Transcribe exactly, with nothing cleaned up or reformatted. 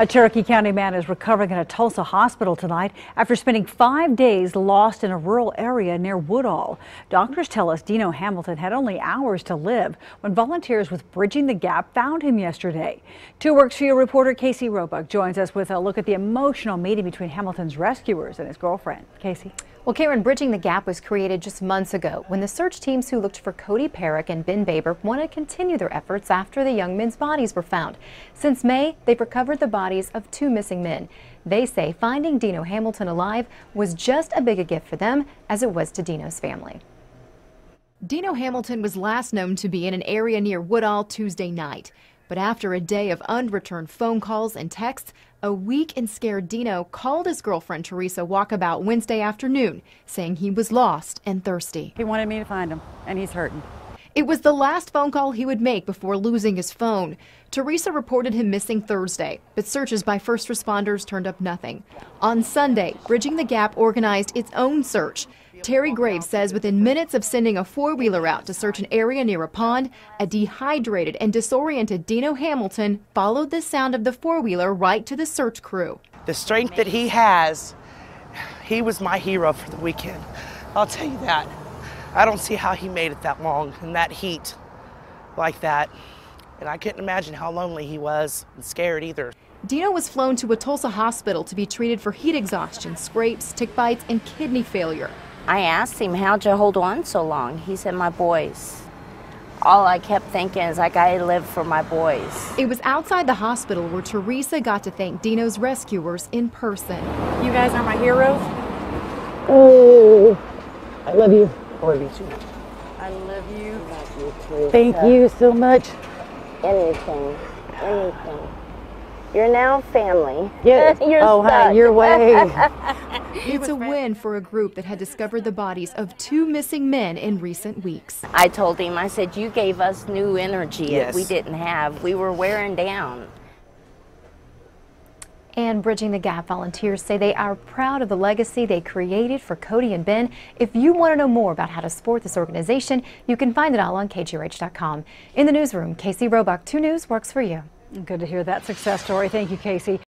A Cherokee County man is recovering in a Tulsa hospital tonight after spending five days lost in a rural area near Woodall. Doctors tell us Dino Hamilton had only hours to live when volunteers with Bridging the Gap found him yesterday. Two Works For You reporter Casey Roebuck joins us with a look at the emotional meeting between Hamilton's rescuers and his girlfriend. Casey. Well, Karen, Bridging the Gap was created just months ago when the search teams who looked for Cody Parrick and Ben Baber want to continue their efforts after the young men's bodies were found. Since May, they've recovered the bodies of two missing men. They say finding Dino Hamilton alive was just as big a gift for them as it was to Dino's family. Dino Hamilton was last known to be in an area near Woodall Tuesday night. But after a day of unreturned phone calls and texts, a weak and scared Dino called his girlfriend Teresa Walkabout Wednesday afternoon, saying he was lost and thirsty. He wanted me to find him, and he's hurting. It was the last phone call he would make before losing his phone. Teresa reported him missing Thursday, but searches by first responders turned up nothing. On Sunday, Bridging the Gap organized its own search. Terry Graves says within minutes of sending a four-wheeler out to search an area near a pond, a dehydrated and disoriented Dino Hamilton followed the sound of the four-wheeler right to the search crew. The strength that he has, he was my hero for the weekend. I'll tell you that. I don't see how he made it that long in that heat like that. And I couldn't imagine how lonely he was and scared either. Dino was flown to a Tulsa hospital to be treated for heat exhaustion, scrapes, tick bites, and kidney failure. I asked him, how'd you hold on so long? He said, my boys. All I kept thinking is, like, I live for my boys. It was outside the hospital where Teresa got to thank Dino's rescuers in person. You guys are my heroes. Oh, I love you. I love you too. I love you. I love you too. Thank uh, you so much. Anything, anything. You're now family. Yes. You're oh, stuck. Hi, your way. It's a win for a group that had discovered the bodies of two missing men in recent weeks. I told him, I said, you gave us new energy yes. that we didn't have. We were wearing down. And Bridging the Gap volunteers say they are proud of the legacy they created for Cody and Ben. If you want to know more about how to support this organization, you can find it all on K G R H dot com. In the newsroom, Casey Roebuck, two News Works For You. Good to hear that success story. Thank you, Casey.